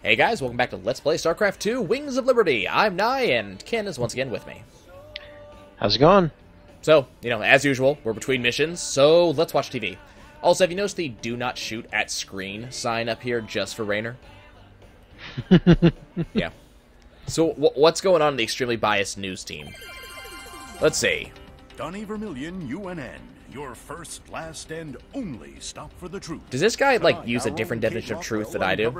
Hey guys, welcome back to Let's Play StarCraft II: Wings of Liberty. I'm Nye, and Ken is once again with me. How's it going? So, you know, as usual, we're between missions, so let's watch TV. Also, have you noticed the do not shoot at screen sign up here just for Raynor? Yeah. So, what's going on in the extremely biased news team? Let's see. Donnie Vermillion, UNN. Your first, last, and only stop for the truth. Does this guy, like, use a different definition of truth than I do?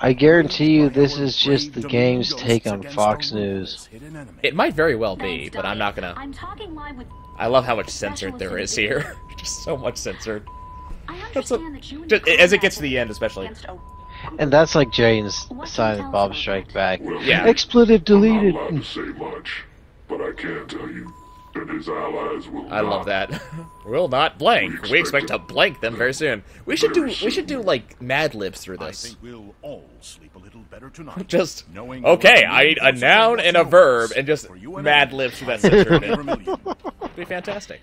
I guarantee you this is just the game's take on Fox News. It might very well be, but I'm not gonna... I love how much censored there is here. Just so much censored. That's a... just, as it gets to the end, especially. And that's like Jane's Silent Bob Strike Back. Yeah. Expletive deleted. I'm not allowed to say much, but I can tell you. And his allies will I love that. Will not blank. We expect to blank them very soon. We should do like Mad Libs through this. I think we'll all sleep a little better tonight. Just knowing okay. I need a noun and a verb, and just Mad Libs through that sentence. It'd be fantastic.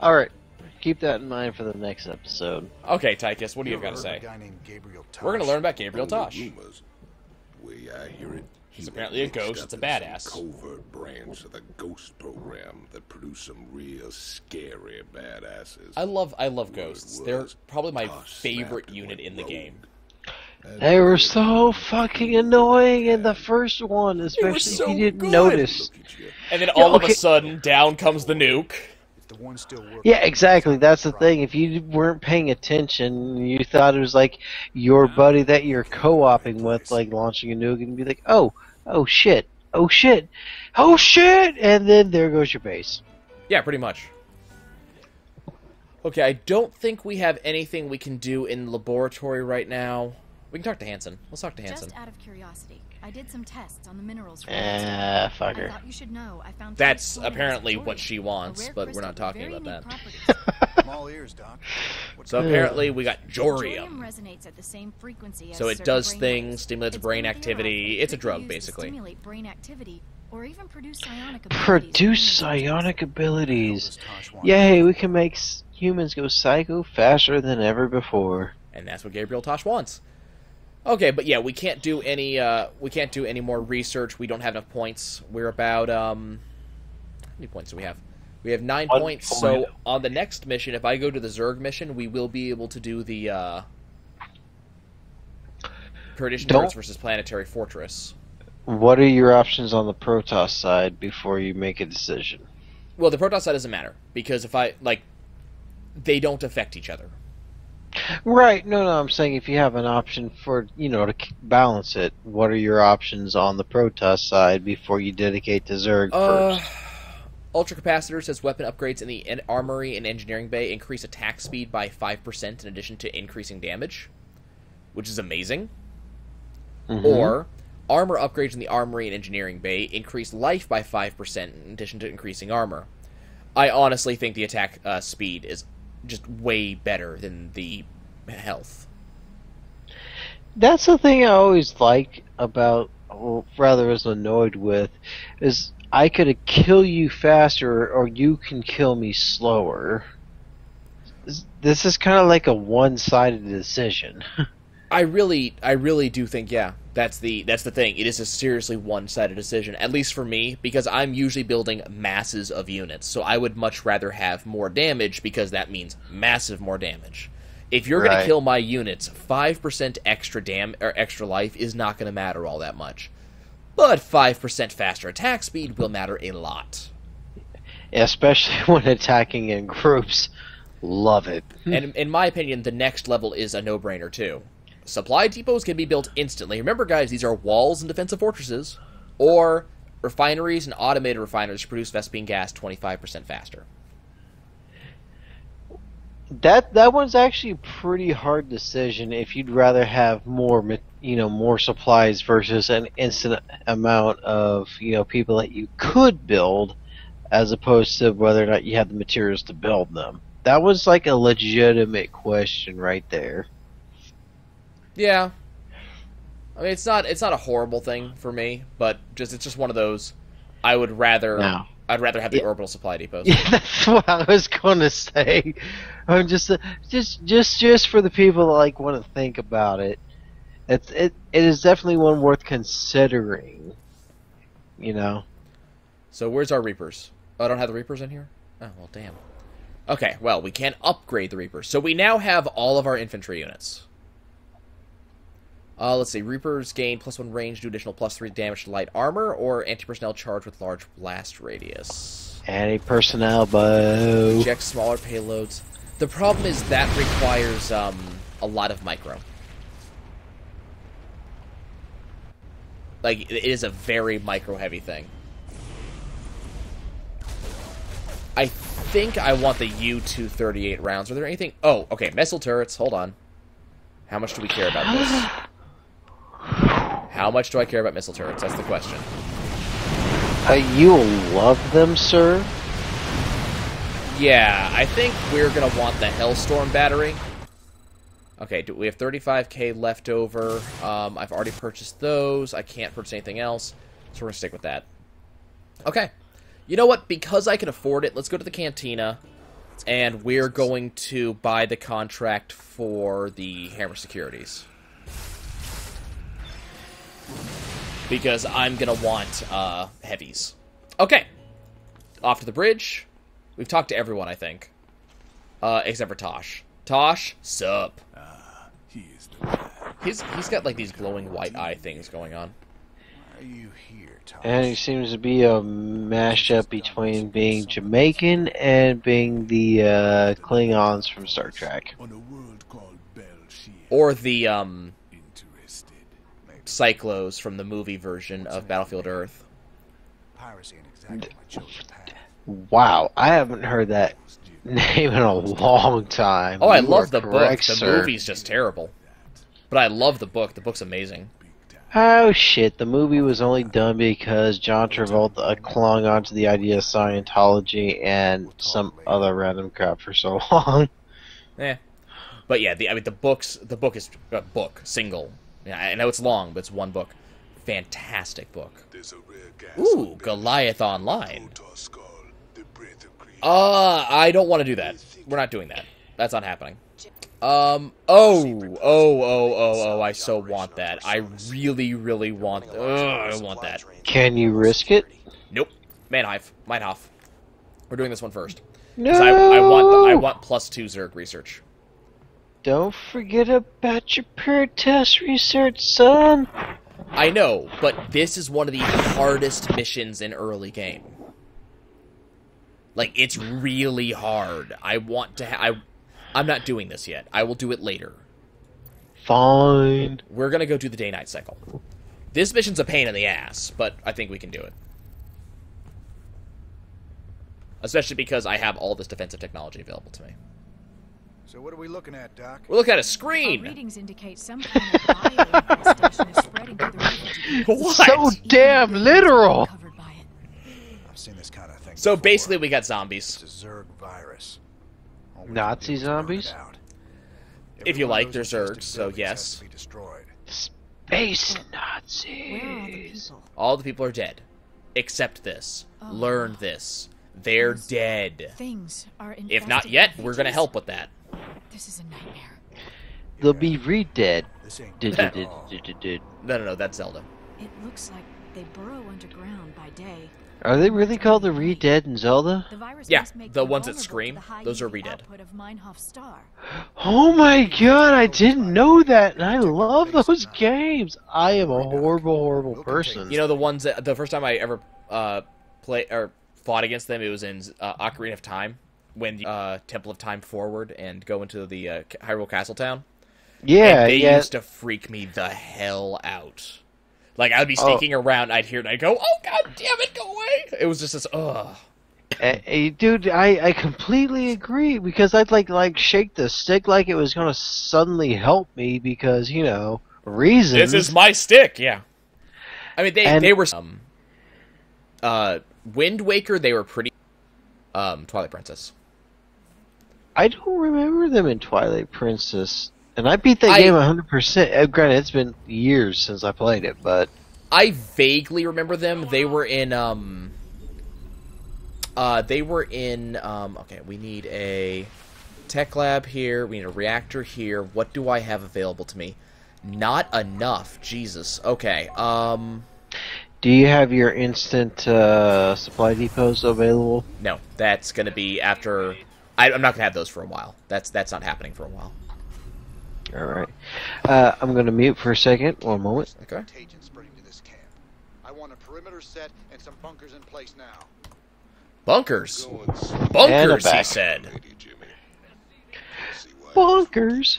All right, keep that in mind for the next episode. Okay, Tychus, what do you have got to say? We're gonna learn about Gabriel Tosh. He's apparently a ghost. It's a badass. Covert branch of the ghost program that produced some real scary badasses. I love ghosts. They're probably my favorite unit in the game. They were so fucking annoying in the first one, especially so if you didn't notice. And then all of a sudden, down comes the nuke. Yeah, exactly. That's the thing. If you weren't paying attention, you thought it was like your buddy that you're co-oping with, like launching a nuke, and be like, oh shit, and then there goes your base. Yeah, pretty much. Okay, I don't think we have anything we can do in laboratory right now. We can talk to Hansen. Let's talk to Hansen. Just out of curiosity, I did some tests on the minerals. Fucker. You should know. I found that's apparently what she wants, but we're not talking about that. All ears, Doc. So apparently we got Jorium. Resonates at the same frequency as so it does things, stimulates brain activity. It's a drug, basically. Stimulate brain activity or even produce psionic abilities. Yay, we can make humans go psycho faster than ever before. And that's what Gabriel Tosh wants. Okay, but yeah, we can't do any more research. We don't have enough points. We're about how many points do we have? We have 9 points. So on the next mission, if I go to the Zerg mission, we will be able to do the Kurdish Turrets versus Planetary Fortress. What are your options on the Protoss side before you make a decision? Well, the Protoss side doesn't matter because if I like, they don't affect each other. Right, no, I'm saying if you have an option for, you know, to balance it, what are your options on the Protoss side before you dedicate to Zerg first? Ultra Capacitor says weapon upgrades in the Armory and Engineering Bay increase attack speed by 5% in addition to increasing damage, which is amazing. Mm-hmm. Or, armor upgrades in the Armory and Engineering Bay increase life by 5% in addition to increasing armor. I honestly think the attack speed is just way better than the health. That's the thing I always like about, or rather was annoyed with, is I could kill you faster or you can kill me slower. This is kind of like a one-sided decision. I really do think, yeah, that's the thing. It is a seriously one-sided decision, at least for me, because I'm usually building masses of units, so I would much rather have more damage because that means massive more damage. If you're going to kill my units, 5% extra extra life is not going to matter all that much, but 5% faster attack speed will matter a lot, especially when attacking in groups. Love it. And in my opinion, the next level is a no-brainer too. Supply depots can be built instantly. Remember, guys, these are walls and defensive fortresses, or refineries and automated refineries to produce Vespine gas 25% faster. That one's actually a pretty hard decision if you'd rather have more, you know, more supplies versus an instant amount of, you know, people that you could build, as opposed to whether or not you have the materials to build them. That was like a legitimate question right there. Yeah, I mean it's not a horrible thing for me, but it's just one of those. I'd rather have the orbital supply depots. Yeah, that's what I was going to say. I'm just for the people that like want to think about it. It is definitely one worth considering, you know. So where's our Reapers? Oh, I don't have the Reapers in here? Oh, well, damn. Okay, well, we can upgrade the Reapers. So we now have all of our infantry units. Let's see. Reapers gain +1 range, do additional +3 damage to light armor, or anti-personnel charge with large blast radius. Anti-personnel bow. Eject smaller payloads. The problem is that requires a lot of micro. Like, it is a very micro-heavy thing. I think I want the U-238 rounds. Are there anything? Oh, okay. Missile turrets. Hold on. How much do we care about this? How much do I care about missile turrets? That's the question. You'll love them, sir. Yeah, I think we're going to want the Hellstorm battery. Okay, we have 35K left over. I've already purchased those. I can't purchase anything else, so we're going to stick with that. Okay. You know what? Because I can afford it, let's go to the Cantina, and we're going to buy the contract for the Hammer Securities. Because I'm going to want heavies. Okay. Off to the bridge. We've talked to everyone, I think. Except for Tosh. Tosh, sup? He's got, like, these glowing white eye things going on. Are you here, Tosh? And he seems to be a mashup between being Jamaican and being the Klingons from Star Trek. Or the Cyclos from the movie version of Battlefield Earth. Wow, I haven't heard that name in a long time. Oh, I love the book. The movie's just terrible. But I love the book. The book's amazing. Oh shit, the movie was only done because John Travolta clung onto the idea of Scientology and some other random crap for so long. Yeah. But yeah, I mean the book is a book, single. Yeah, I know it's long, but it's one book. Fantastic book. Ooh, Goliath Online. I don't want to do that. We're not doing that. That's not happening. Oh, I so want that. I really, really want that. I want that. Can you risk it? Nope. Mannheim. Meinhof. We're doing this one first. No! I want +2 Zerg research. Don't forget about your pure test research, son! I know, but this is one of the hardest missions in early game. Like, it's really hard. I want to I'm not doing this yet. I will do it later. Fine. We're going to go do the day-night cycle. This mission's a pain in the ass, but I think we can do it. Especially because I have all this defensive technology available to me. So what are we looking at, Doc? We're looking at a screen! Our readings indicate some kind of bioluminescence is spreading through the region. What? So damn literal! I've seen this kind of thing before. Basically we got zombies. It's a Zerg virus. Nazi zombies? If you like, they're Zergs, so yes. Space Nazis! All the people are dead. Except this. Learn this. They're dead. If not yet, we're gonna help with that. This is a nightmare. They'll be re-dead. No, that's Zelda. It looks like they burrow underground by day. Are they really called the Re-Dead in Zelda? Yeah, the ones that scream, those are Re-Dead. Oh my god, I didn't know that, and I love those games! I am a horrible, horrible person. You know, the ones that, the first time I ever fought against them, it was in Ocarina of Time, when the Temple of Time forward and go into the Hyrule Castle Town. Yeah, and they used to freak me the hell out. Like, I'd be sneaking around, I'd hear it, I'd go, oh, god damn it, go away! It was just this, ugh. Dude, I completely agree, because I'd, like shake the stick like it was going to suddenly help me, because, you know, reasons. This is my stick, yeah. I mean, they were... Wind Waker, they were pretty... Twilight Princess. I don't remember them in Twilight Princess... And I beat that game 100%. Granted, it's been years since I played it, but... I vaguely remember them. They were in, okay, we need a tech lab here. We need a reactor here. What do I have available to me? Not enough. Jesus. Okay. Do you have your instant supply depots available? No, that's going to be after... I'm not going to have those for a while. That's not happening for a while. All right. I'm going to mute for a second. One moment. Okay. Contagion spreading to this camp. I want a perimeter set and some bunkers in place now. Bunkers? Bunkers, he said. Bunkers.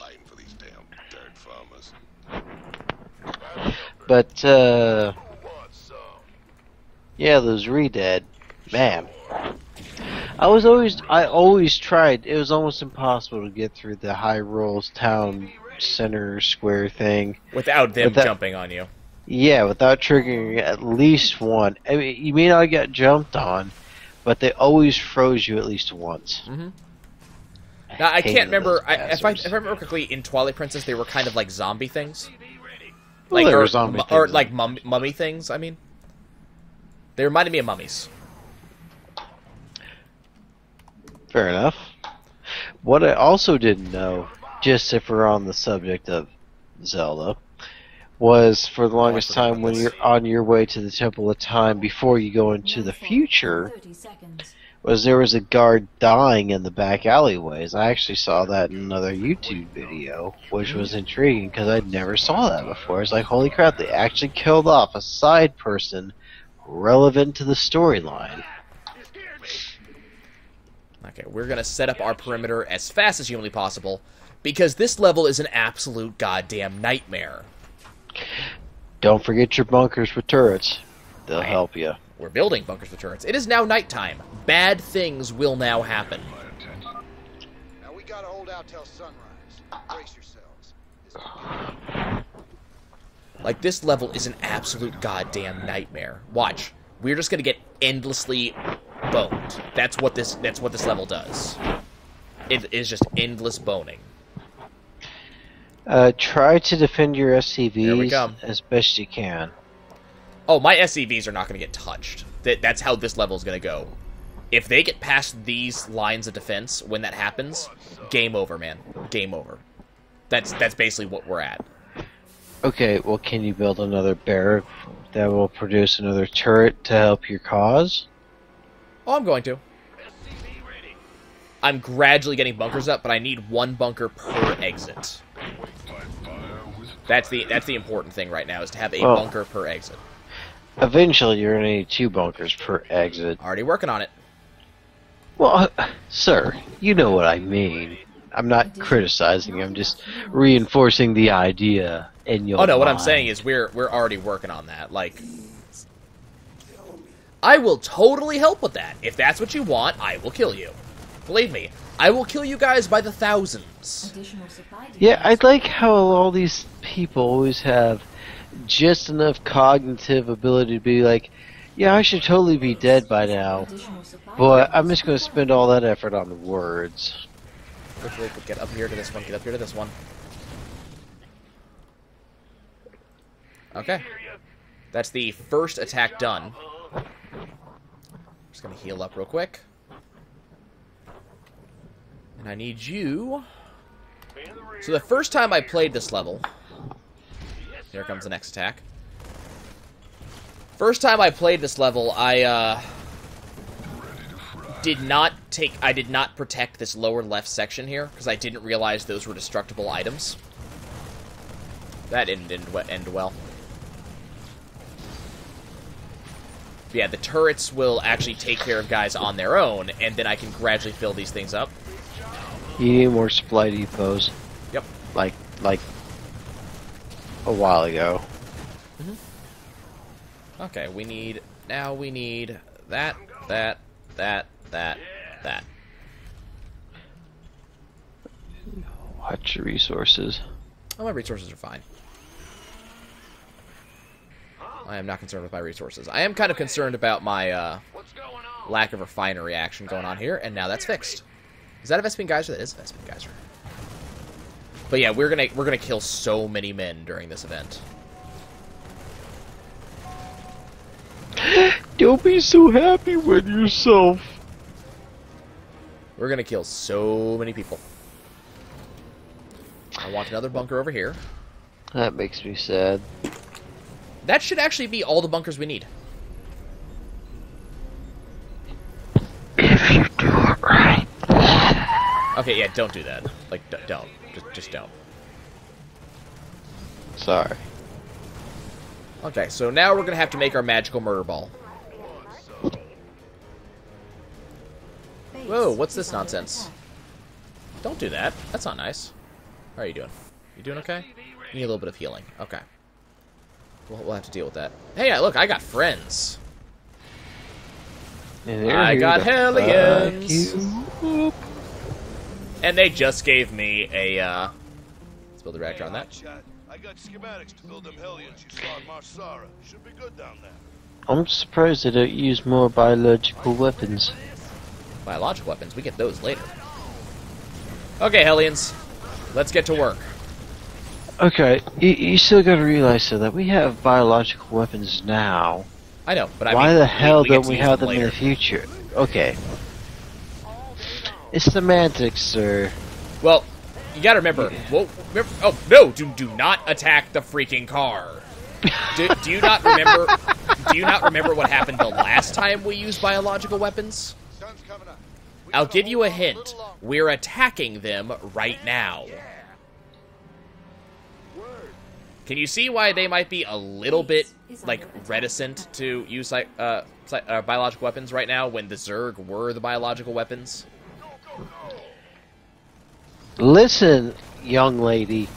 But, yeah, those Redad, man. I always tried. It was almost impossible to get through the Hyrule Town Center Square thing without them jumping on you. Yeah, without triggering at least one. I mean, you may not get jumped on, but they always froze you at least once. Mm-hmm. Now I can't remember. If I remember correctly, in Twilight Princess, they were kind of like zombie things, well, like or like mummy things. I mean, they reminded me of mummies. Fair enough. What I also didn't know, just if we're on the subject of Zelda, was for the longest time when you're on your way to the Temple of Time before you go into the future, was there was a guard dying in the back alleyways. I actually saw that in another YouTube video, which was intriguing because I'd never saw that before. It's like, holy crap, they actually killed off a side person relevant to the storyline. Okay, we're going to set up our perimeter as fast as humanly possible, because this level is an absolute goddamn nightmare. Don't forget your bunkers with turrets. They'll help you. We're building bunkers with turrets. It is now nighttime. Bad things will now happen. Now we gotta hold out till sunrise. Brace yourselves. Like, this level is an absolute goddamn nightmare. Watch. We're just going to get endlessly... boned. That's what this level does. It is just endless boning. Try to defend your SCVs as best you can. Oh, my SCVs are not going to get touched. That's how this level is going to go. If they get past these lines of defense, when that happens, game over, man. Game over. That's basically what we're at. Okay, well, can you build another barrack that will produce another turret to help your cause? Oh, I'm going to. I'm gradually getting bunkers up, but I need one bunker per exit. That's the important thing right now, is to have a bunker per exit. Eventually, you're going to need two bunkers per exit. Already working on it. Well, sir, you know what I mean. I'm not criticizing. I'm just reinforcing the idea in your mind. Oh no, what I'm saying is we're already working on that. Like. I will totally help with that. If that's what you want, I will kill you. Believe me, I will kill you guys by the thousands. Yeah, I like how all these people always have just enough cognitive ability to be like, yeah, I should totally be dead by now, but I'm just going to spend all that effort on the words. Get up here to this one, get up here to this one. Okay. That's the first attack done. Just gonna heal up real quick, and I need you. So the first time I played this level, here comes the next attack. First time I played this level, I did not protect this lower left section here because I didn't realize those were destructible items. That didn't end well. Yeah, the turrets will actually take care of guys on their own, and then I can gradually fill these things up. You need more supply depots. Yep. Like a while ago. Mm-hmm. Okay, we need that. Watch your resources. Oh, my resources are fine. I am not concerned with my resources. I am kind of concerned about my lack of refinery action going on here, and now that's fixed. Is that a Vespin Geyser? That is a Vespin Geyser. But yeah, we're gonna kill so many men during this event. Don't be so happy with yourself. We're gonna kill so many people. I want another bunker over here. That makes me sad. That should actually be all the bunkers we need. If you do it right. Okay, yeah, don't do that. Like, don't. Just don't. Sorry. Okay, so now we're gonna have to make our magical murder ball. Whoa, what's this nonsense? Don't do that. That's not nice. How are you doing? You doing okay? You need a little bit of healing. Okay. We'll have to deal with that. Hey, look, I got friends. I got Hellions. And they just gave me a, let's build a reactor on that. I got schematics to build them Hellions you saw in Marsara. Should be good down there. I'm surprised they don't use more biological weapons. Biological weapons? We get those later. Okay, Hellions. Let's get to work. Okay, you still gotta realize, though, that we have biological weapons now. I know, but I mean... Why the hell don't we have them in the future? Okay. It's semantics, sir. Well... You gotta remember, whoa, remember, oh no, do not attack the freaking car. Do you not remember? Do you not remember what happened the last time we used biological weapons? I'll give you a hint. We're attacking them right now. Can you see why they might be a little bit like reticent to use biological weapons right now when the Zerg were the biological weapons? Listen, young lady.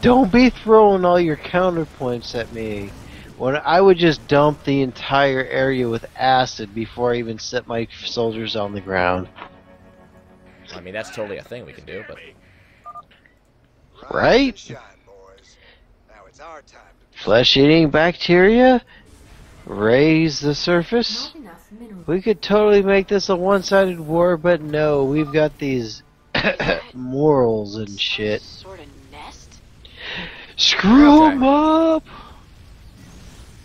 Don't be throwing all your counterpoints at me. When I would just dump the entire area with acid before I even set my soldiers on the ground. I mean, that's totally a thing we can do, but... Right? Flesh-eating bacteria? Raise the surface? We could totally make this a one-sided war, but no, we've got these... morals and shit. Sort of nest? Screw 'em up!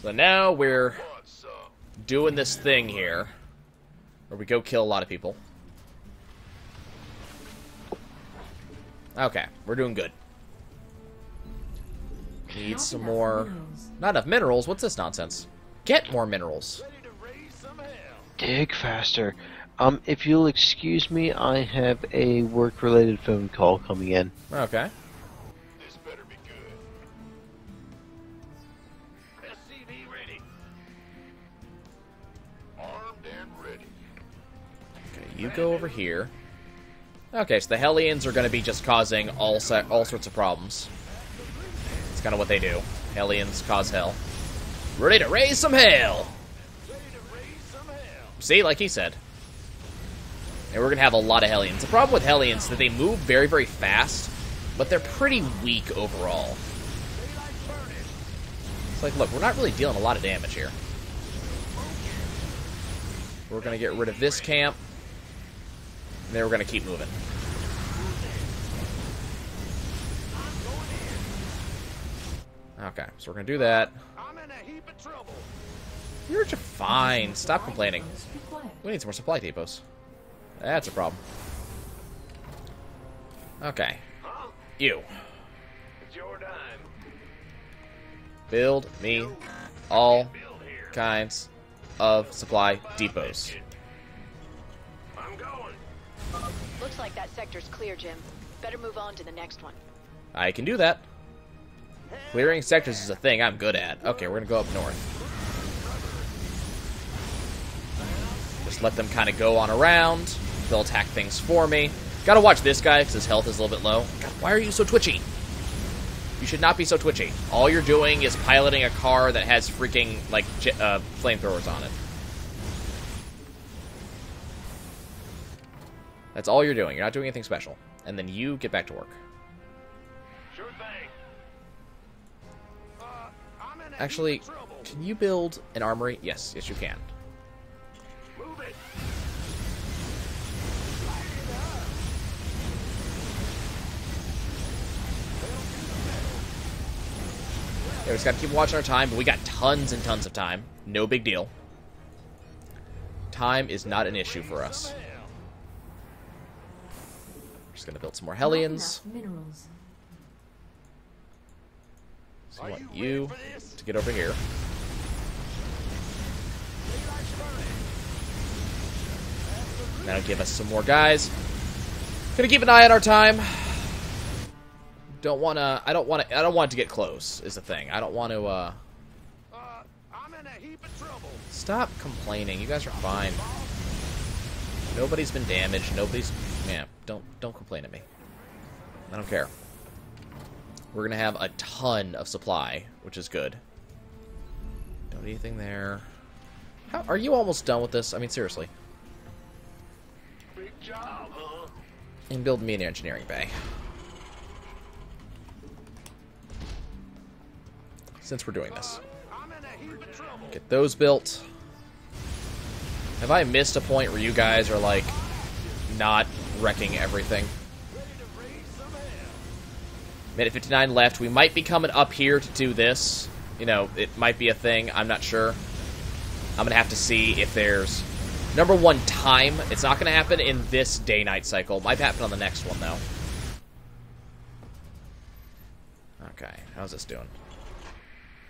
So now we're doing this thing here where we go kill a lot of people. Okay, we're doing good. Need some more... Not enough minerals? What's this nonsense? Get more minerals. Dig faster. If you'll excuse me, I have a work-related phone call coming in. Okay. This better be good. SCV ready. Armed and ready. Okay, you go over here. Okay, so the Hellions are going to be just causing all sorts of problems. It's kind of what they do. Hellions cause hell. Ready to raise some hell! See, like he said. And we're going to have a lot of Hellions. The problem with Hellions is that they move very, very fast, but they're pretty weak overall. It's like, look, we're not really dealing a lot of damage here. We're going to get rid of this camp, and then we're going to keep moving. Okay, so we're going to do that. You're just fine. Stop complaining. We need some more supply depots. That's a problem. Okay. You. Build me all kinds of supply depots. I'm going. Looks like that sector's clear, Jim. Better move on to the next one. I can do that. Clearing sectors is a thing I'm good at. Okay, we're gonna go up north. Just let them kind of go on around. They'll attack things for me. Gotta watch this guy, because his health is a little bit low. God, why are you so twitchy? You should not be so twitchy. All you're doing is piloting a car that has freaking, like, flamethrowers on it. That's all you're doing. You're not doing anything special. And then you get back to work. Sure thing. Actually, can you build an armory? Yes, yes you can. Move it. We just gotta keep watching our time, but we got tons and tons of time. No big deal. Time is not an issue for us. We're just gonna build some more Hellions. So I want you to get over here. That'll give us some more guys. Gonna keep an eye on our time. I don't want it to get close is the thing. I don't want to I'm in a heap of trouble. Stop complaining. You guys are fine. Nobody's been damaged. Nobody's don't complain at me. I don't care. We're gonna have a ton of supply, which is good. Don't need anything there. How are you almost done with this? I mean seriously. Big job, huh? And build me an engineering bay. Since we're doing this. Get those built. Have I missed a point where you guys are like not wrecking everything? Minute 59 left. We might be coming up here to do this. You know, it might be a thing. I'm not sure. I'm gonna have to see if there's number one time. It's not gonna happen in this day-night cycle. Might happen on the next one though. Okay, how's this doing?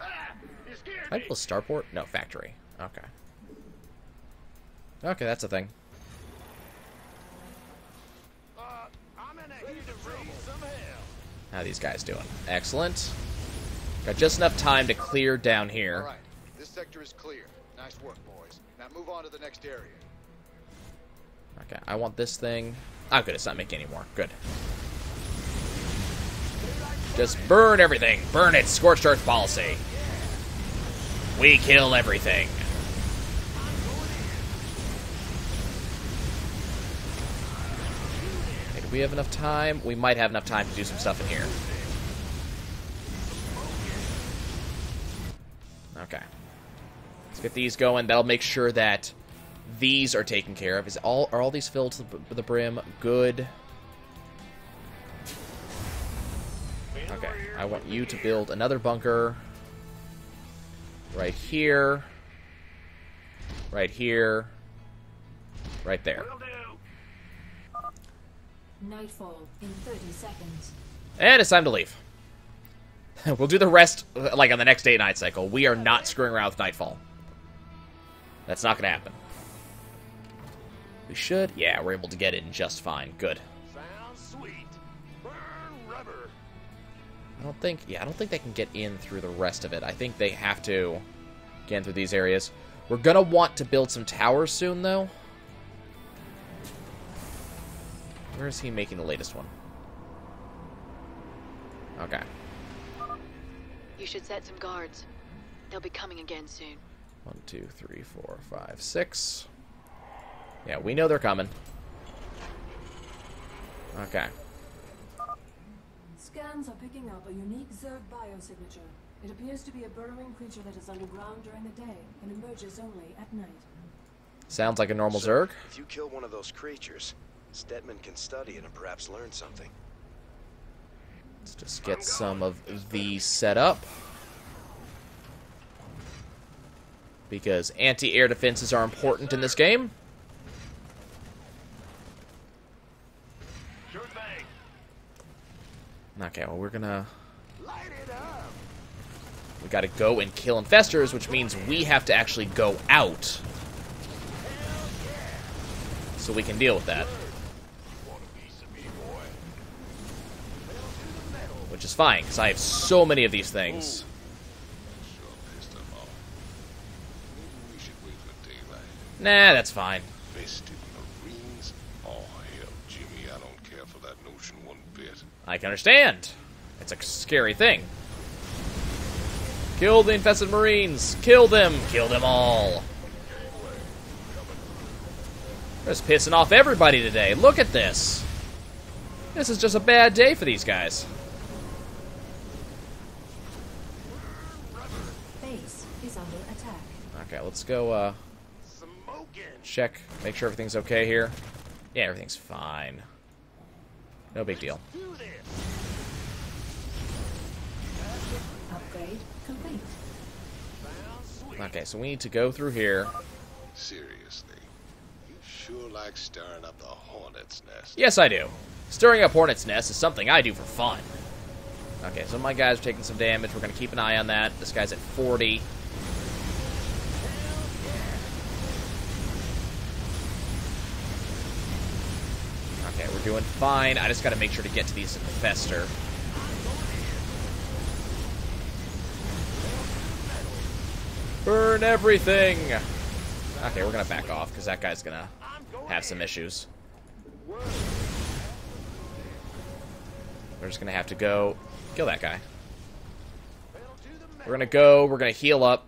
Can I build a starport? No, factory. Okay. Okay, that's a thing. How are these guys doing? Excellent. Got just enough time to clear down here. All right. This sector is clear. Nice work, boys. Now move on to the next area. Okay, I want this thing. Oh, good. It's not making any more. Good. Just burn everything. Burn it. Scorched Earth policy. We kill everything. We have enough time. We might have enough time to do some stuff in here. Okay. Let's get these going. That'll make sure that these are taken care of. Are all these filled to the brim? Good. Okay. I want you to build another bunker. Right here. Right here. Right there. Nightfall in 30 seconds. And it's time to leave. We'll do the rest, like, on the next day-night cycle. We are not screwing around with Nightfall. That's not going to happen. We should. Yeah, we're able to get in just fine. Good. Sounds sweet. Burn rubber. I don't think they can get in through the rest of it. I think they have to get in through these areas. We're going to want to build some towers soon, though. Where is he making the latest one? Okay. You should set some guards. They'll be coming again soon. 1, 2, 3, 4, 5, 6. Yeah, we know they're coming. Okay. Scans are picking up a unique Zerg biosignature. It appears to be a burrowing creature that is underground during the day and emerges only at night. Sounds like a normal Zerg. If you kill one of those creatures, Stedman can study it and perhaps learn something. Let's just get some of these set up. Because anti-air defenses are important in this game. Okay, well we're gonna... We gotta go and kill infestors, which means we have to actually go out. So we can deal with that. Which is fine, because I have so many of these things. Nah, that's fine. I can understand. It's a scary thing. Kill the infested marines. Kill them. Kill them all. We're just pissing off everybody today. Look at this. This is just a bad day for these guys. Okay, let's go check, make sure everything's okay here. Yeah, everything's fine. No big deal. Upgrade complete. Okay, so we need to go through here. Seriously, you sure like stirring up the hornet's nest? Yes, I do. Stirring up hornet's nest is something I do for fun. Okay, so my guys are taking some damage. We're going to keep an eye on that. This guy's at 40. Okay, we're doing fine. I just got to make sure to get to these at the Fester. Burn everything! Okay, we're going to back off, because that guy's going to have some issues. We're just going to have to go kill that guy. We're going to go, we're going to heal up.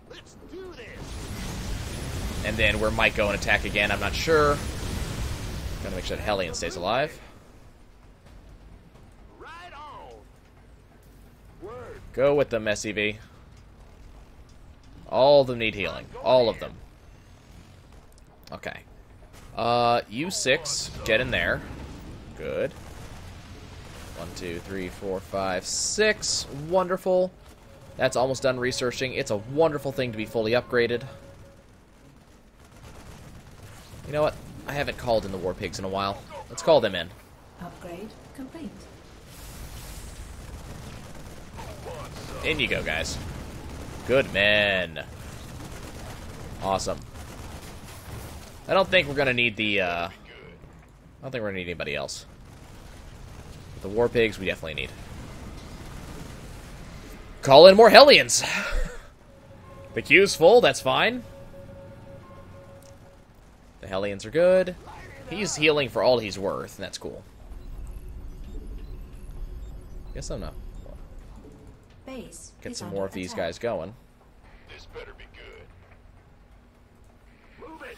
And then we might go and attack again, I'm not sure. Got to make sure that Hellion stays alive. Go with them, SEV. All of them need healing. All of them. Okay. U6, get in there. Good. 1, 2, 3, 4, 5, 6. Wonderful. That's almost done researching. It's a wonderful thing to be fully upgraded. You know what? I haven't called in the war pigs in a while. Let's call them in. Upgrade complete. In you go, guys. Good men. Awesome. I don't think we're gonna need the. I don't think we're gonna need anybody else. The war pigs we definitely need. Call in more Hellions. The queue's full, that's fine. The Hellions are good. He's healing for all he's worth, and that's cool. Guess I'm not. Base. Get some more of these guys going. This better be good. Move it.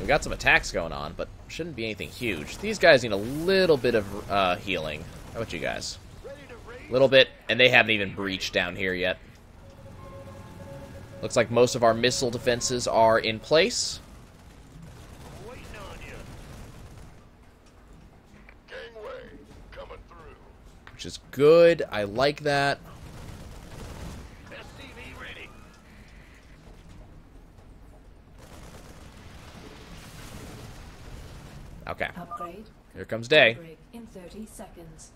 We got some attacks going on, but shouldn't be anything huge. These guys need a little bit of healing. How about you guys? A little bit, and they haven't even breached down here yet. Looks like most of our missile defenses are in place. Waiting on you. Gangway coming through. Which is good. I like that. SCV ready. Okay. Upgrade. Here comes day. In 30 seconds.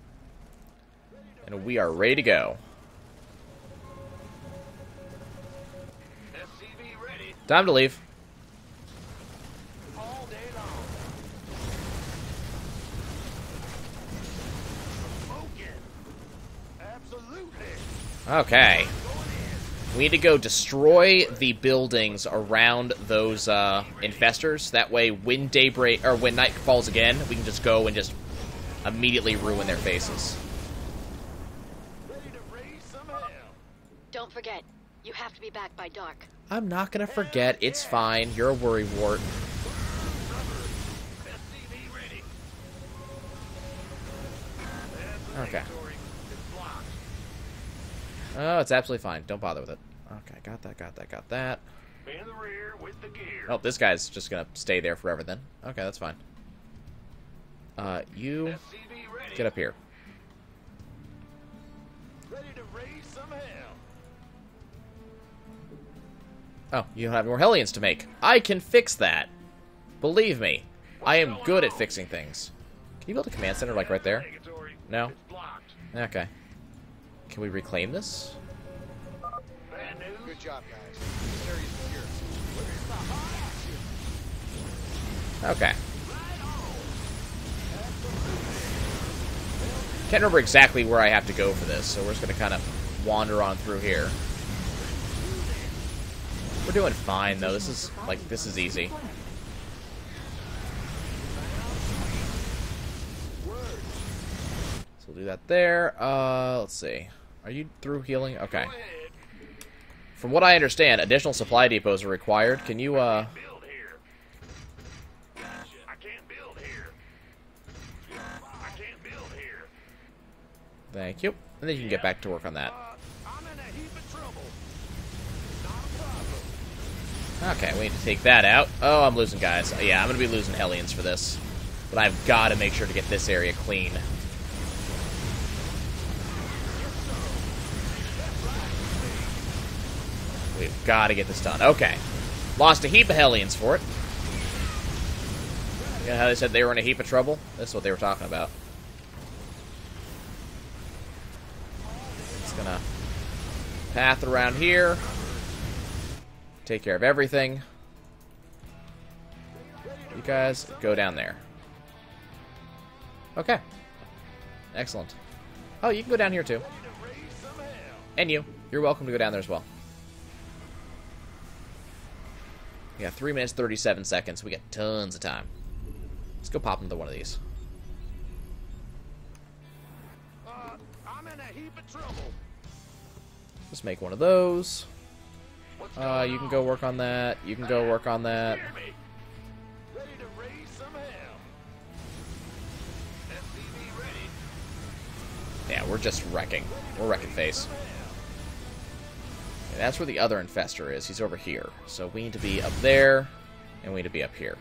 And we are ready to go. Time to leave. All day long. Absolutely. Okay. We need to go destroy the buildings around those infestors. That way when daybreak or when night falls again, we can just go and just immediately ruin their faces. Don't forget, you have to be back by dark. I'm not gonna forget. It's fine. You're a worrywart. Okay. Oh, it's absolutely fine. Don't bother with it. Okay, got that, got that, got that. Oh, this guy's just gonna stay there forever then. Okay, that's fine. You get up here. Oh, you don't have more Hellions to make. I can fix that. Believe me, I am good at fixing things. Can you build a command center, like, right there? No? Okay. Can we reclaim this? Good job, guys. Okay. Can't remember exactly where I have to go for this, so we're just going to kind of wander on through here. We're doing fine, though. This is, like, this is easy. So we'll do that there. Let's see. Are you through healing? Okay. From what I understand, additional supply depots are required. Can you, Thank you. And then you can get back to work on that. Okay, we need to take that out. Oh, I'm losing guys. Yeah, I'm going to be losing Hellions for this. But I've got to make sure to get this area clean. We've got to get this done. Okay. Lost a heap of Hellions for it. You know how they said they were in a heap of trouble? That's what they were talking about. just gonna path around here. Take care of everything. You guys go down there. Okay. Excellent. Oh, you can go down here too. And you. You're welcome to go down there as well. We got 3 minutes, 37 seconds. We got tons of time. Let's go pop into one of these. I'm in a heap of trouble. Let's make one of those. You can go work on that. You can go work on that. Yeah, we're just wrecking. We're wrecking face. And that's where the other infester is. He's over here. So we need to be up there, and we need to be up here.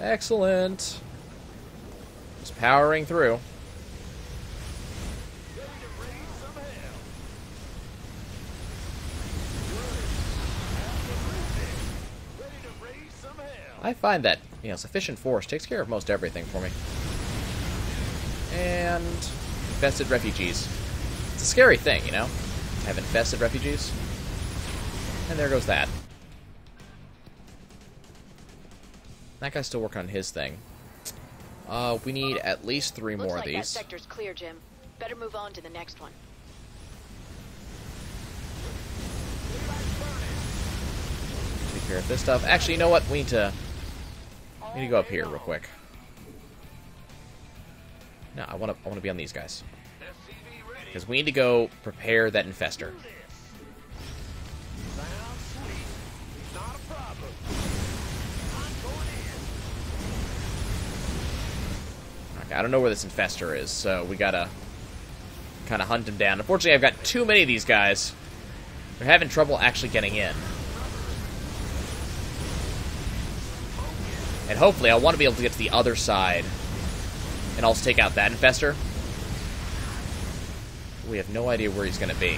Excellent. Just powering through. I find that, you know, sufficient force takes care of most everything for me. And infested refugees. It's a scary thing, you know, to have infested refugees. And there goes that. That guy's still working on his thing. We need at least 3 more of these. Looks like that sector's clear, Jim. Better move on to the next one. Take care of this stuff. Actually, you know what? We need to... I need to go up here real quick. No, I want to be on these guys. Because we need to go prepare that infester. Okay, I don't know where this infester is, so we gotta kind of hunt him down. Unfortunately, I've got too many of these guys. They're having trouble actually getting in. And hopefully, I want to be able to get to the other side and also take out that infester. We have no idea where he's going to be.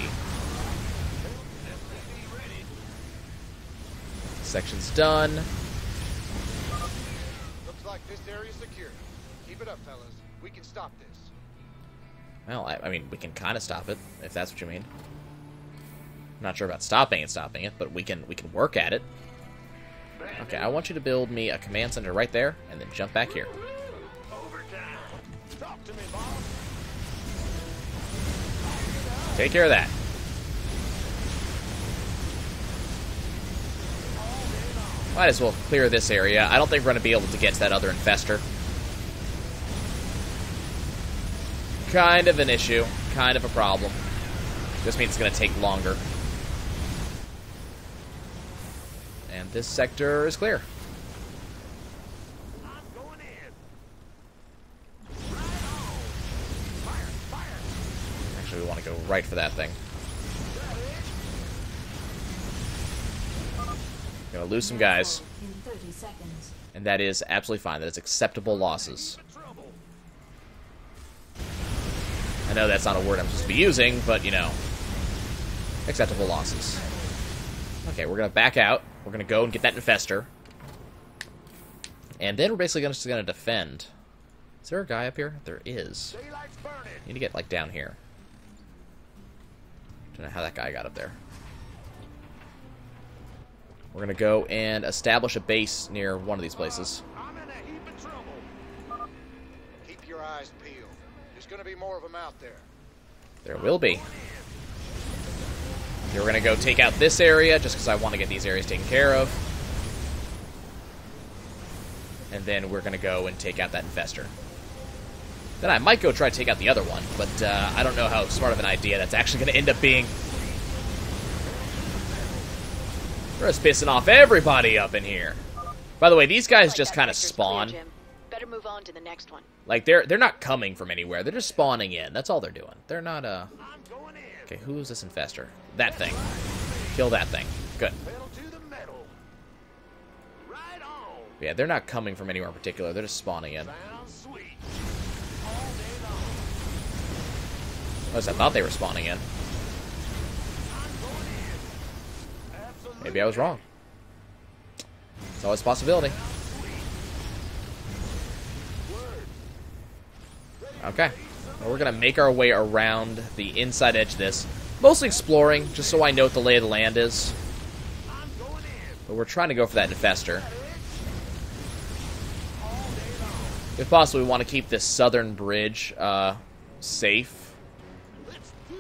Section's done. Looks like this area is secure. Keep it up, fellas. We can stop this. Well, I mean, we can kind of stop it, if that's what you mean. I'm not sure about stopping it, but we can work at it. Okay, I want you to build me a command center right there, and then jump back here. Take care of that. Might as well clear this area. I don't think we're going to be able to get to that other infester. Kind of an issue. Kind of a problem. Just means it's going to take longer. And this sector is clear. I'm going in. Right on. Fire. Actually, we want to go right for that thing. We're going to lose some guys. In 30 seconds. And that is absolutely fine. That is acceptable losses. I know that's not a word I'm supposed to be using, but, you know, acceptable losses. Okay, we're going to back out. We're going to go and get that infester. And then we're basically just going to defend. Is there a guy up here? There is. Need to get, like, down here. Don't know how that guy got up there. We're going to go and establish a base near one of these places. I'm in a heap of trouble. Keep your eyes peeled. There's going to be more of them out there. There will be. We're going to go take out this area, just because I want to get these areas taken care of. And then we're going to go and take out that infester. Then I might go try to take out the other one, but I don't know how smart of an idea that's actually going to end up being. We're just pissing off everybody up in here. By the way, these guys just kind of spawn. Better move on to the next one. Like, they're not coming from anywhere. They're just spawning in. That's all they're doing. They're not, Okay, who is this infester? That thing. Kill that thing. Good. Yeah, they're not coming from anywhere in particular. They're just spawning in. Unless I thought they were spawning in. Maybe I was wrong. It's always a possibility. Okay. Well, we're going to make our way around the inside edge of this. Mostly exploring, just so I know what the lay of the land is. But we're trying to go for that Infestor. If possible, we want to keep this southern bridge safe.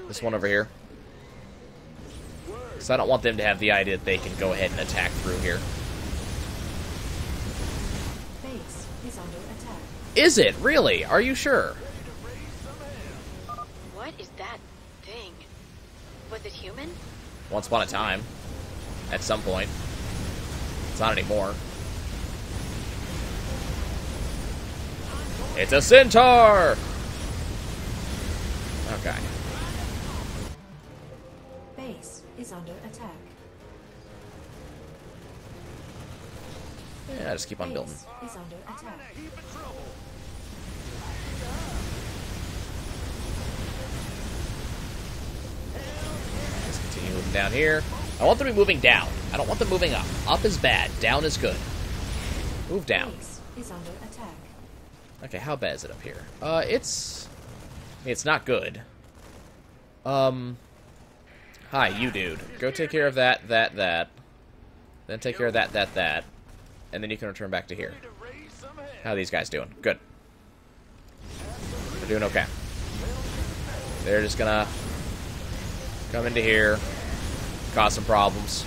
This one over here. Because I don't want them to have the idea that they can go ahead and attack through here. Base is under attack. Is it? Really? Are you sure? What is that thing? Was it human? Once upon a time. At some point. It's not anymore. It's a centaur! Okay. Base is under attack. Yeah, just keep on building. Base is under attack. Let's continue moving down here. I want them to be moving down. I don't want them moving up. Up is bad. Down is good. Move down. Base is under attack. Okay, how bad is it up here? It's not good. Hi, you dude. Go take care of that, that. Then take care of that, that. And then you can return back to here. How are these guys doing? Good. They're doing okay. They're just gonna come into here. Cause some problems.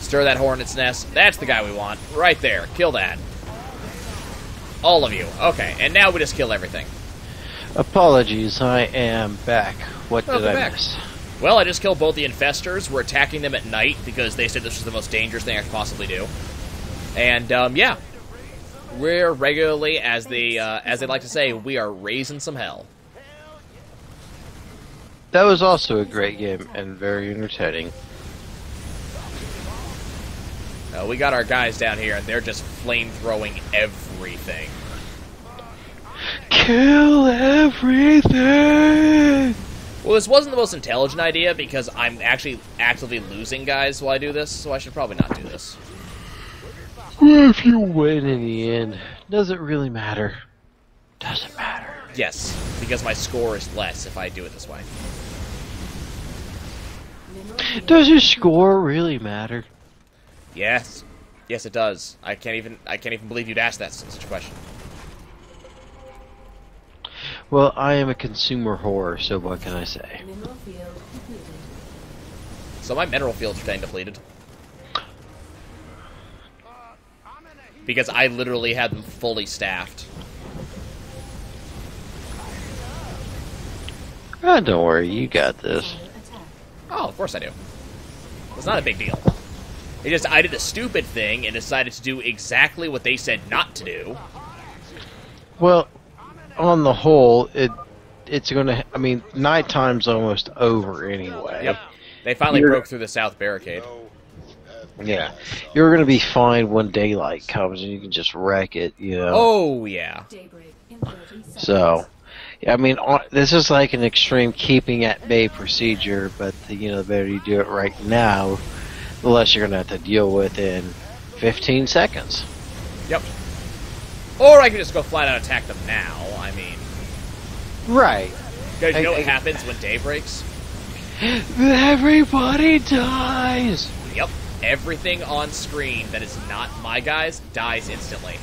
Stir that hornet's nest. That's the guy we want. Right there. Kill that. All of you. Okay, and now we just kill everything. Apologies, I am back. What did I miss? Well, I just killed both the infestors. We're attacking them at night because they said this was the most dangerous thing I could possibly do. And, yeah. We're regularly, as they like to say, we are raising some hell. That was also a great game and very entertaining. We got our guys down here, and they're just flamethrowing everything. Kill everything! Well, this wasn't the most intelligent idea, because I'm actually actively losing guys while I do this, so I should probably not do this. If you win in the end, doesn't really matter. Doesn't matter. Yes, because my score is less if I do it this way. Does your score really matter? Yes. Yes, it does. I can't even believe you'd ask that such a question. Well, I am a consumer whore, so what can I say? Mineral field depleted. So my mineral fields are getting depleted. Because I literally had them fully staffed. Oh, don't worry, you got this. Oh, of course I do. It's not a big deal. It just, I did a stupid thing and decided to do exactly what they said not to do. Well, on the whole, it's gonna, I mean, nighttime's almost over anyway. Yep. They finally broke through the south barricade. Yeah. You're gonna be fine when daylight comes and you can just wreck it, you know. Oh, yeah. So, I mean, this is like an extreme keeping at bay procedure, but, you know, the better you do it right now, the less you're going to have to deal with in 15 seconds. Yep. Or I can just go flat out attack them now, I mean. Right. Because you know what happens when day breaks? Everybody dies! Yep. Everything on screen that is not my guys dies instantly.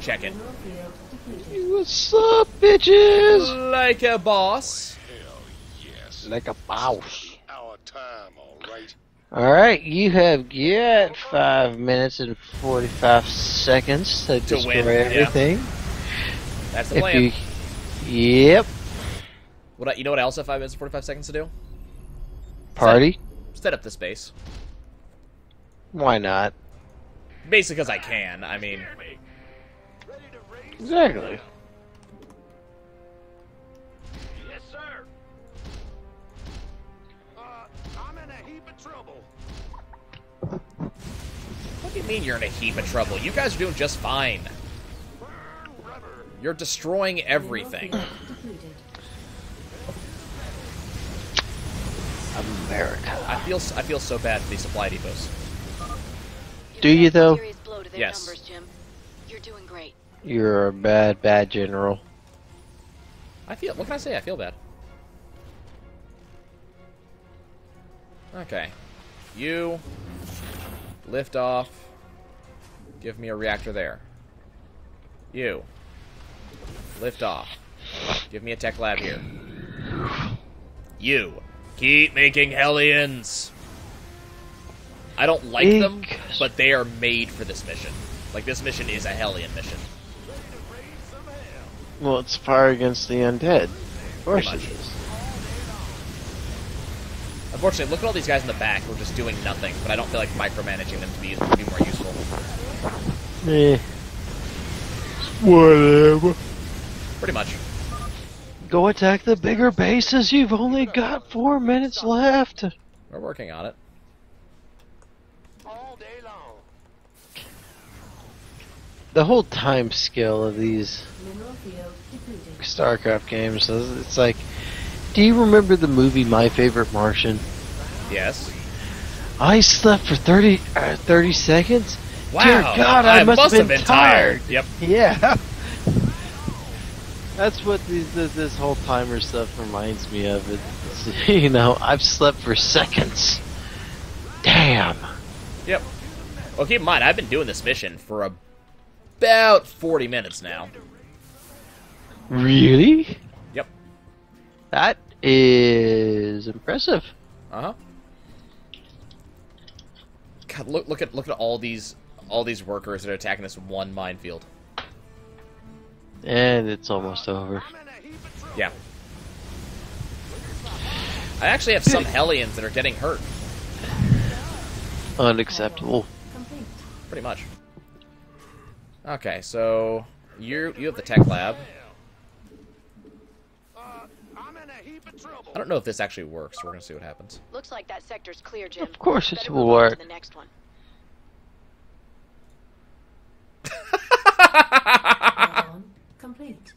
Check it. What's up, bitches? Like a boss. Hell yes. Like a boss. Our time, all right. Alright, you have yet 5 minutes and 45 seconds to destroy everything. Yeah. That's the plan. Yep. You know what I also have 5 minutes and 45 seconds to do? Party? Set up this base. Why not? Basically because I can, I mean. Exactly. Yes, sir. I'm in a heap of trouble. What do you mean you're in a heap of trouble? You guys are doing just fine. You're destroying everything. America. I feel so bad for these supply depots. Do you though? Yes. Numbers, Jim. You're doing great. You're a bad, bad general. I feel. What can I say? I feel bad. Okay. You lift off. Give me a reactor there. You lift off. Give me a tech lab here. You keep making Hellions. I don't like them, but they are made for this mission. Like, this mission is a Hellion mission. Well, it's fire against the undead. Of course it is. Unfortunately, look at all these guys in the back who are just doing nothing, but I don't feel like micromanaging them to be more useful. Eh. Whatever. Pretty much. Go attack the bigger bases. You've only got 4 minutes left. We're working on it. The whole time scale of these StarCraft games, it's like, do you remember the movie My Favorite Martian? Yes. I slept for 30 seconds? Wow. Dear God, I must have been tired. Yep. Yeah. That's what this whole timer stuff reminds me of. It's, you know, I've slept for seconds. Damn. Yep. Well, keep in mind, I've been doing this mission for about 40 minutes now. Really? Yep. That is impressive. Uh-huh. God, look at all these workers that are attacking this one minefield. And it's almost over. Yeah. I actually have some Hellions that are getting hurt. Unacceptable. Pretty much. Okay, so you have the tech lab. I don't know if this actually works. We're gonna see what happens. Looks like that sector's clear, Jim. Of course it will work. The next one. Complete.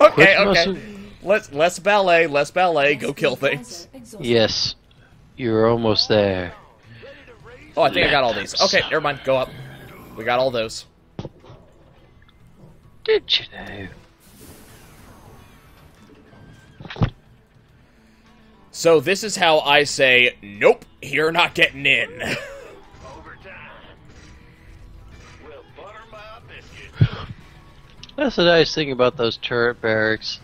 Okay. Less ballet, less ballet. Go kill things. Yes. You're almost there. Oh, I think I got all these. Okay, never mind. Go up. We got all those. Did you know? So this is how I say, nope, you're not getting in. That's the nice thing about those turret barracks.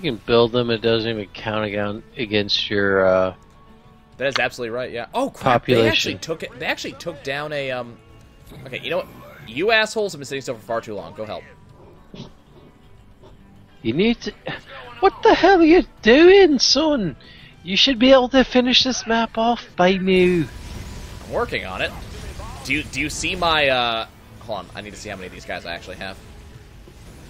You can build them. It doesn't even count against your... That is absolutely right. Yeah. Oh crap! Population. They actually took it. They actually took down a. Okay, you know what? You assholes have been sitting still for far too long. Go help. You need to. What the hell are you doing, son? You should be able to finish this map off by now. I'm working on it. Do you see my? Hold on. I need to see how many of these guys I actually have.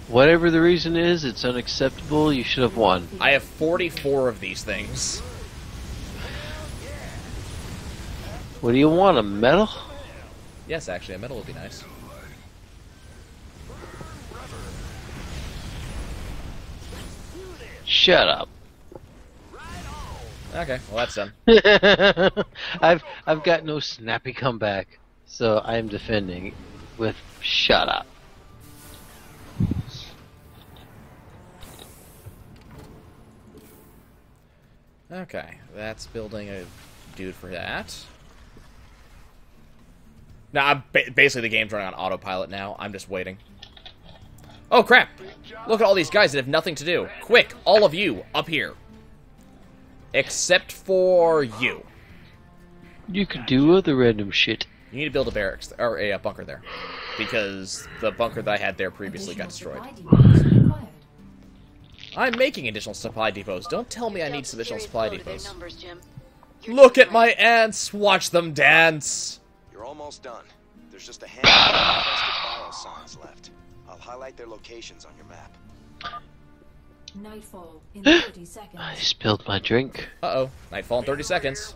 Whatever the reason is, it's unacceptable. You should have won. I have 44 of these things. What do you want, a medal? Yes, actually, a medal would be nice. Shut up. Okay, well that's done. I've got no snappy comeback, so I'm defending with shut up. Okay, that's building a dude for that. Now, basically, the game's running on autopilot now. I'm just waiting. Oh, crap! Look at all these guys that have nothing to do. Quick, all of you, up here. Except for you. You can do other random shit. You need to build a barracks, or a bunker there. Because the bunker that I had there previously got destroyed. I'm making additional supply depots. Don't tell me I need additional supply depots. Look at my ants! Watch them dance! You're almost done. There's just a handful of infested bio signs left. I'll highlight their locations on your map. Nightfall in 30 seconds. I spilled my drink. Uh-oh. Nightfall in 30 seconds.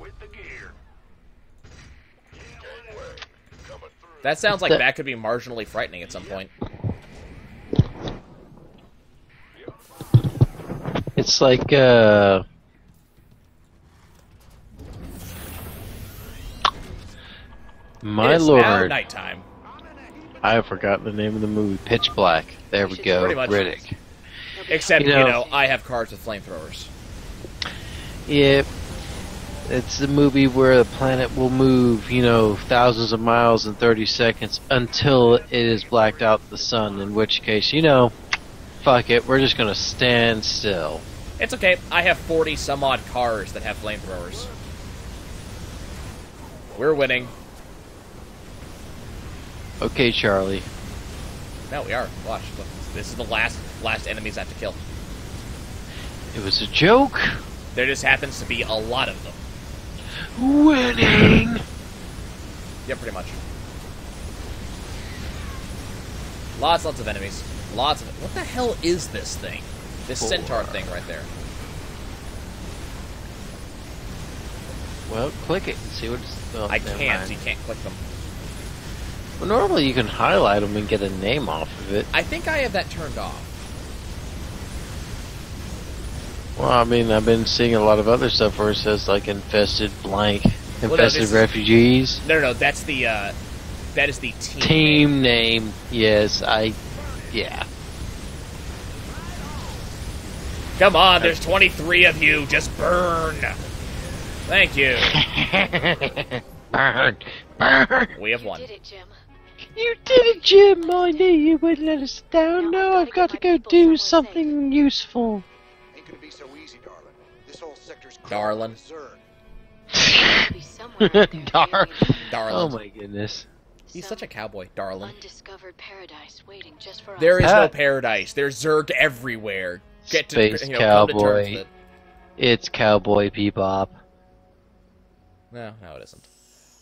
That sounds like that could be marginally frightening at some point. It's like My lord. It's now nighttime. I forgot the name of the movie. Pitch Black. There we go. Pretty much. Riddick. Except, you know, I have cars with flamethrowers. Yep. It's the movie where the planet will move, you know, thousands of miles in 30 seconds until it is blacked out the sun, in which case, you know, fuck it, we're just gonna stand still. It's okay, I have 40 some odd cars that have flamethrowers. We're winning. Okay, Charlie. No, we are. Watch, look, this is the last enemies I have to kill. It was a joke. There just happens to be a lot of them. Winning! Yeah, pretty much. Lots of enemies. Lots of it. What the hell is this thing? This centaur thing right there. Well, click it and see what it's... Oh, I can't. You can't click them. Well, normally you can highlight them and get a name off of it. I think I have that turned off. Well, I mean, I've been seeing a lot of other stuff where it says, like, infested blank, infested refugees. No, no, no, that's the, that is the team name. Team name, yes, yeah. Come on, there's 23 of you, just burn! Thank you. Burn, burn! We have won. You did it, Jim. You did it, Jim! I knew you would let us down. Now I've got to go do something useful. Darlin. Darlin. Oh my goodness. He's such a cowboy, Darlin. Undiscovered paradise waiting just for us. There is no paradise. There's Zerg everywhere. Get Space to, you know, Cowboy. To it. It's Cowboy Bebop. No, no, it isn't.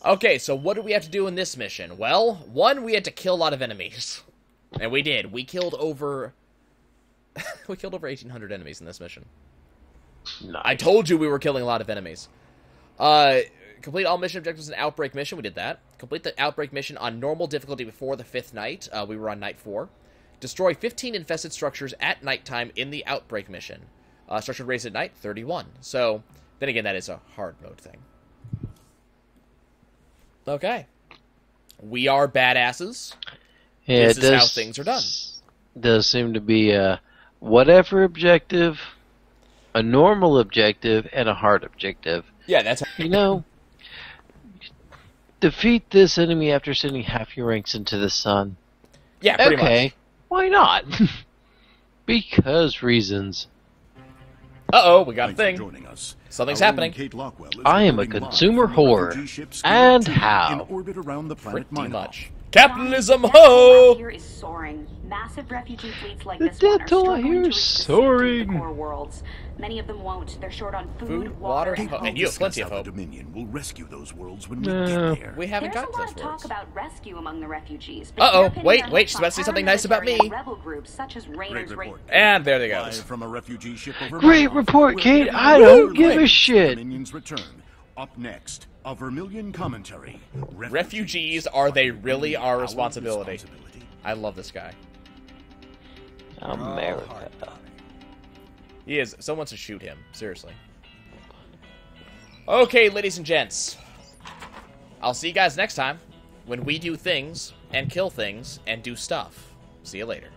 Okay, so what do we have to do in this mission? Well, one, we had to kill a lot of enemies, and we did. We killed over. We killed over 1,800 enemies in this mission. Nice. I told you we were killing a lot of enemies. Complete all mission objectives in Outbreak mission. We did that. Complete the Outbreak mission on normal difficulty before the 5th night. We were on night 4. Destroy 15 infested structures at nighttime in the Outbreak mission. Structured race at night, 31. So, then again, that is a hard mode thing. Okay. We are badasses. Yeah, this is how things are done. Does seem to be a whatever objective... a normal objective and a hard objective. Yeah, that's how you know. Defeat this enemy after sending half your ranks into the sun. Yeah, pretty much. Okay, why not? Because reasons. Uh-oh, we got a thing. Joining us. Something's happening. Kate Lockwell is I am a consumer whore. And how? In orbit around the planet pretty much. Capitalism ho! Here is soaring. Massive refugee fleets like this one are struggling to escape the core worlds. Many of them won't. They're short on food, water, and you have plenty of hope. Dominion will rescue those worlds when we get there. We haven't got those worlds. There's a lot of talk about rescue among the refugees. Uh oh! Wait, wait! She's about to say something nice about me. Rebel groups such as Rainer's Raid. And there they go. Great report, Kate. I don't give a shit. Dominion's return. Up next, a Vermillion commentary. Refugees are they really our responsibility? I love this guy. America. He is. Someone wants to shoot him. Seriously. Okay, ladies and gents. I'll see you guys next time when we do things and kill things and do stuff. See you later.